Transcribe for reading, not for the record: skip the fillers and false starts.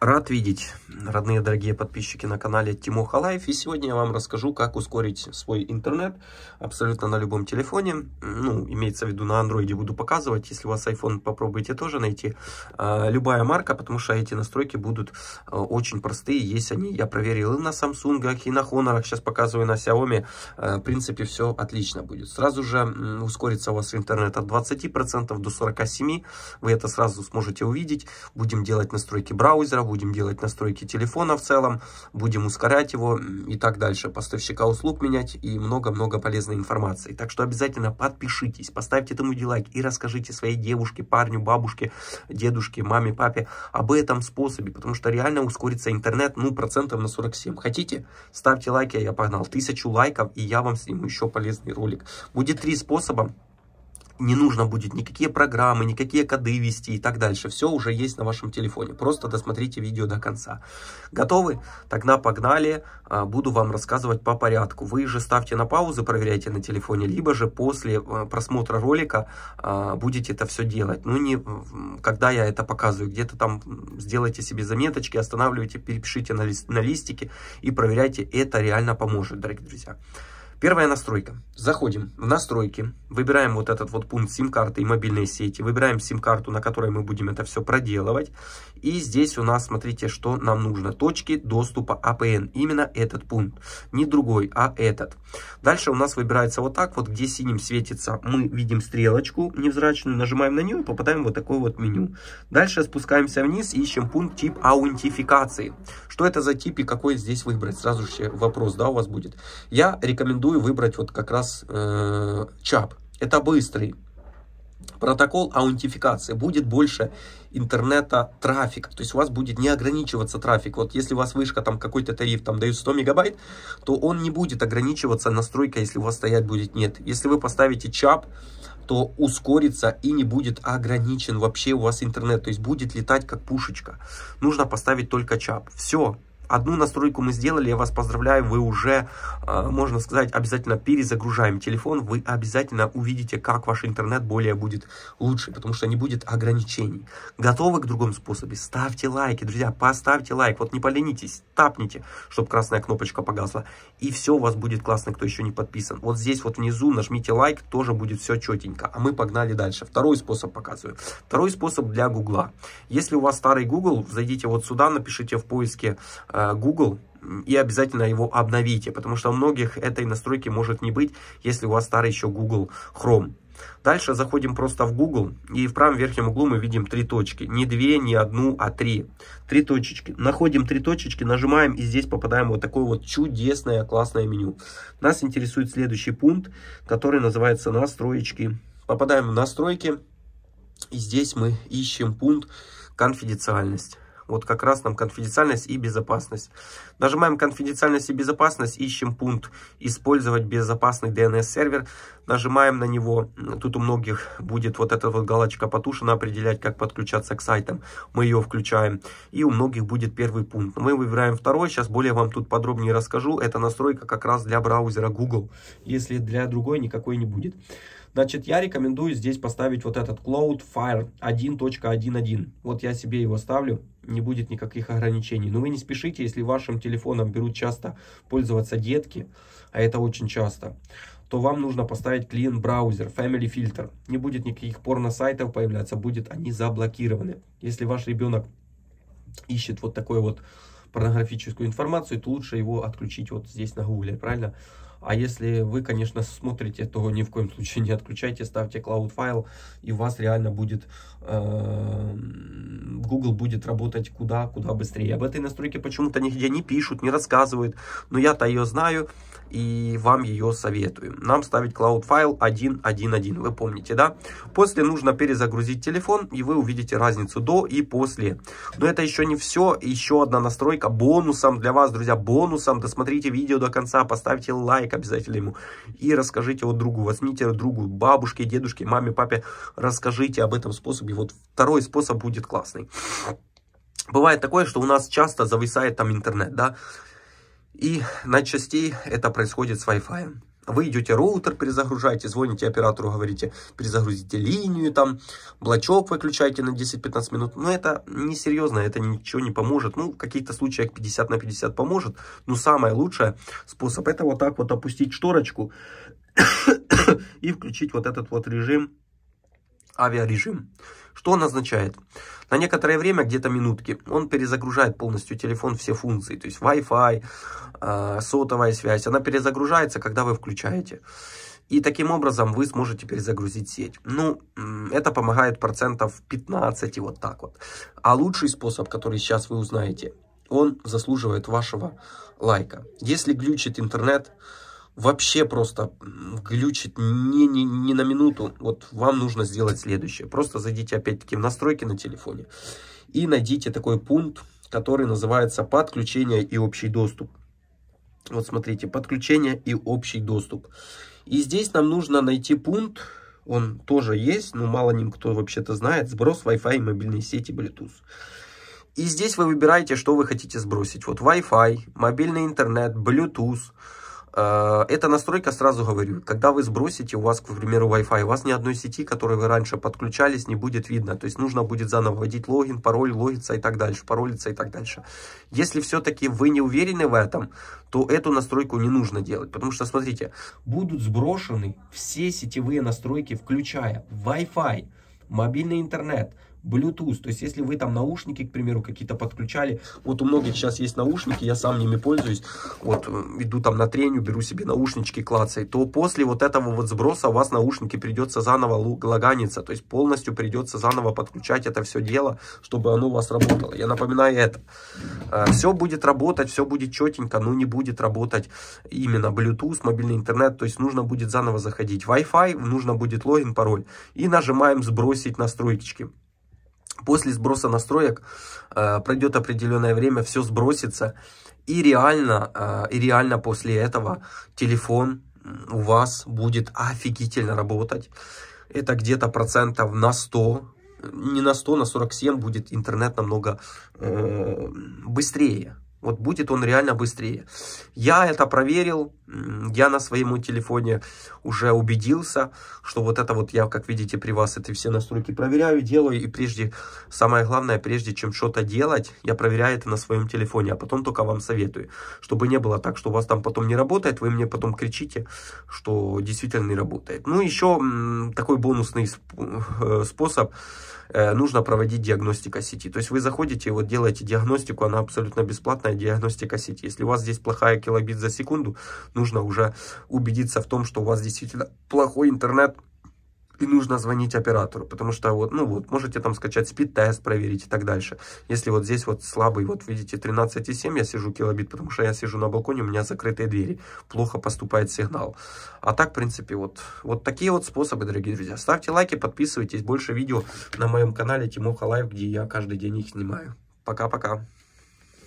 Рад видеть, родные дорогие подписчики на канале Тимоха Лайф. И сегодня я вам расскажу, как ускорить свой интернет абсолютно на любом телефоне. Ну, имеется в виду, на андроиде буду показывать. Если у вас iPhone, попробуйте тоже найти любая марка, потому что эти настройки будут очень простые. Есть они, я проверил и на Samsung, и на Honor, сейчас показываю на Xiaomi. В принципе, все отлично будет. Сразу же ускорится у вас интернет от 20% до 47%. Вы это сразу сможете увидеть. Будем делать настройки браузера, будем делать настройки телефона в целом, будем ускорять его и так дальше, поставщика услуг менять и много-много полезной информации. Так что обязательно подпишитесь, поставьте этому лайк и расскажите своей девушке, парню, бабушке, дедушке, маме, папе об этом способе, потому что реально ускорится интернет, ну, процентов на 47. Хотите? Ставьте лайки, я погнал. 1000 лайков, и я вам сниму еще полезный ролик. Будет 3 способа. Не нужно будет никакие программы, никакие коды вести и так дальше. Все уже есть на вашем телефоне. Просто досмотрите видео до конца. Готовы? Тогда погнали. Буду вам рассказывать по порядку. Вы же ставьте на паузу, проверяйте на телефоне, либо же после просмотра ролика будете это все делать. Ну, не когда я это показываю. Где-то там сделайте себе заметочки, останавливайте, перепишите на листике и проверяйте. Это реально поможет, дорогие друзья. Первая настройка. Заходим в настройки, выбираем вот этот вот пункт сим-карты и мобильной сети, выбираем сим-карту, на которой мы будем это все проделывать. И здесь у нас, смотрите, что нам нужно. Точки доступа APN. Именно этот пункт. Не другой, а этот. Дальше у нас выбирается вот так вот, где синим светится. Мы видим стрелочку невзрачную, нажимаем на нее и попадаем в вот такое вот меню. Дальше спускаемся вниз и ищем пункт тип аутентификации. Что это за тип и какой здесь выбрать? Сразу же вопрос, да, у вас будет. Я рекомендую выбрать вот как раз ЧАП. Это быстрый протокол аутентификации. Будет больше интернета трафика, то есть у вас будет не ограничиваться трафик. Вот если у вас вышка, там какой-то тариф там дают 100 мегабайт, то он не будет ограничиваться настройкой, если у вас стоять будет нет. Если вы поставите ЧАП, то ускорится и не будет ограничен вообще у вас интернет, то есть будет летать как пушечка. Нужно поставить только ЧАП. Все. Одну настройку мы сделали, я вас поздравляю, вы уже, можно сказать, обязательно перезагружаем телефон, вы обязательно увидите, как ваш интернет более будет лучше, потому что не будет ограничений. Готовы к другому способу? Ставьте лайки, друзья, поставьте лайк, вот не поленитесь, тапните, чтобы красная кнопочка погасла, и все у вас будет классно, кто еще не подписан. Вот здесь вот внизу нажмите лайк, тоже будет все четенько, а мы погнали дальше. Второй способ показываю. Второй способ для Гугла. Если у вас старый Google, зайдите вот сюда, напишите в поиске Google и обязательно его обновите, потому что у многих этой настройки может не быть, если у вас старый еще Google Chrome. Дальше заходим просто в Google, и в правом верхнем углу мы видим 3 точки. Не 2, не 1, а 3. 3 точечки. Находим 3 точечки, нажимаем, и здесь попадаем в вот такое вот чудесное, классное меню. Нас интересует следующий пункт, который называется «Настройки». Попадаем в «Настройки», и здесь мы ищем пункт «Конфиденциальность». Вот как раз нам конфиденциальность и безопасность. Нажимаем конфиденциальность и безопасность, ищем пункт «Использовать безопасный DNS-сервер». Нажимаем на него. Тут у многих будет вот эта вот галочка потушена, определять, как подключаться к сайтам. Мы ее включаем. И у многих будет первый пункт. Мы выбираем второй. Сейчас более вам тут подробнее расскажу. Это настройка как раз для браузера Google. Если для другой, никакой не будет. Значит, я рекомендую здесь поставить вот этот Cloudflare 1.1.1. Вот я себе его ставлю. Не будет никаких ограничений. Но вы не спешите, если вашим телефоном берут часто пользоваться детки, а это очень часто, то вам нужно поставить клиент-браузер, Family Filter. Не будет никаких порно-сайтов появляться, будут они заблокированы. Если ваш ребенок ищет вот такую вот порнографическую информацию, то лучше его отключить вот здесь на Гугле, правильно? А если вы, конечно, смотрите, то ни в коем случае не отключайте, ставьте Cloudflare, и у вас реально будет, Google будет работать куда быстрее. Об этой настройке почему-то нигде не пишут, не рассказывают, но я-то ее знаю и вам ее советую. Нам ставить Cloudflare 1.1.1, вы помните, да? После нужно перезагрузить телефон, и вы увидите разницу до и после. Но это еще не все, еще одна настройка бонусом для вас, друзья, бонусом. Досмотрите видео до конца, поставьте лайк обязательно ему и расскажите вот другу, возьмите другу, бабушке, дедушке, маме, папе, расскажите об этом способе. Вот второй способ будет классный. Бывает такое, что у нас часто зависает там интернет, да, и на частей это происходит с Wi-Fi. Вы идете роутер, перезагружаете, звоните оператору, говорите, перезагрузите линию, там, блочок выключаете на 10-15 минут. Но это несерьезно, это ничего не поможет. Ну, в каких-то случаях 50 на 50 поможет. Но самое лучшее способ — это вот так вот опустить шторочку и включить вот этот вот режим, авиарежим. Что он означает? На некоторое время, где-то минутки, он перезагружает полностью телефон, все функции, то есть Wi-Fi, сотовая связь, она перезагружается, когда вы включаете. И таким образом вы сможете перезагрузить сеть. Ну, это помогает 15%, и вот так вот. А лучший способ, который сейчас вы узнаете, он заслуживает вашего лайка. Если глючит интернет, вообще просто глючит не на минуту, вот вам нужно сделать следующее. Просто зайдите опять-таки в настройки на телефоне и найдите такой пункт, который называется «Подключение и общий доступ». Вот смотрите, «Подключение и общий доступ». И здесь нам нужно найти пункт, он тоже есть, но мало ним кто вообще-то знает, «Сброс Wi-Fi, мобильной сети, Bluetooth». И здесь вы выбираете, что вы хотите сбросить. Вот Wi-Fi, мобильный интернет, Bluetooth. Эта настройка, сразу говорю, когда вы сбросите, у вас, к примеру, Wi-Fi, у вас ни одной сети, к которой вы раньше подключались, не будет видно. То есть нужно будет заново вводить логин, пароль, логиться и так дальше, паролиться и так дальше. Если все-таки вы не уверены в этом, то эту настройку не нужно делать. Потому что, смотрите, будут сброшены все сетевые настройки, включая Wi-Fi, мобильный интернет, Bluetooth. То есть если вы там наушники, к примеру, какие-то подключали, вот у многих сейчас есть наушники, я сам ними пользуюсь, вот иду там на треню, беру себе наушнички, клацай, то после вот этого вот сброса у вас наушники придется заново логаниться, то есть полностью придется заново подключать это все дело, чтобы оно у вас работало. Я напоминаю это. Все будет работать, все будет четенько, но не будет работать именно Bluetooth, мобильный интернет, то есть нужно будет заново заходить. Wi-Fi, нужно будет логин, пароль. И нажимаем «Сбросить настройки». После сброса настроек пройдет определенное время, все сбросится, и реально после этого телефон у вас будет офигительно работать. Это где-то 100%, не на 100, на 47 будет интернет намного быстрее. Вот будет он реально быстрее. Я это проверил, я на своем телефоне уже убедился, что вот это вот я, как видите, при вас эти все настройки проверяю, делаю. И прежде, самое главное, прежде чем что-то делать, я проверяю это на своем телефоне, а потом только вам советую. Чтобы не было так, что у вас там потом не работает, вы мне потом кричите, что действительно не работает. Ну, еще такой бонусный способ. Нужно проводить диагностика сети. То есть вы заходите и вот делаете диагностику, она абсолютно бесплатная, диагностика сети. Если у вас здесь плохая килобит за секунду, нужно уже убедиться в том, что у вас действительно плохой интернет, и нужно звонить оператору, потому что вот, ну вот, можете там скачать спид-тест, проверить и так дальше. Если вот здесь вот слабый, вот видите, 13,7 я сижу килобит, потому что я сижу на балконе, у меня закрытые двери, плохо поступает сигнал. А так, в принципе, вот такие вот способы, дорогие друзья. Ставьте лайки, подписывайтесь, больше видео на моем канале Тимоха Лайф, где я каждый день их снимаю. Пока-пока.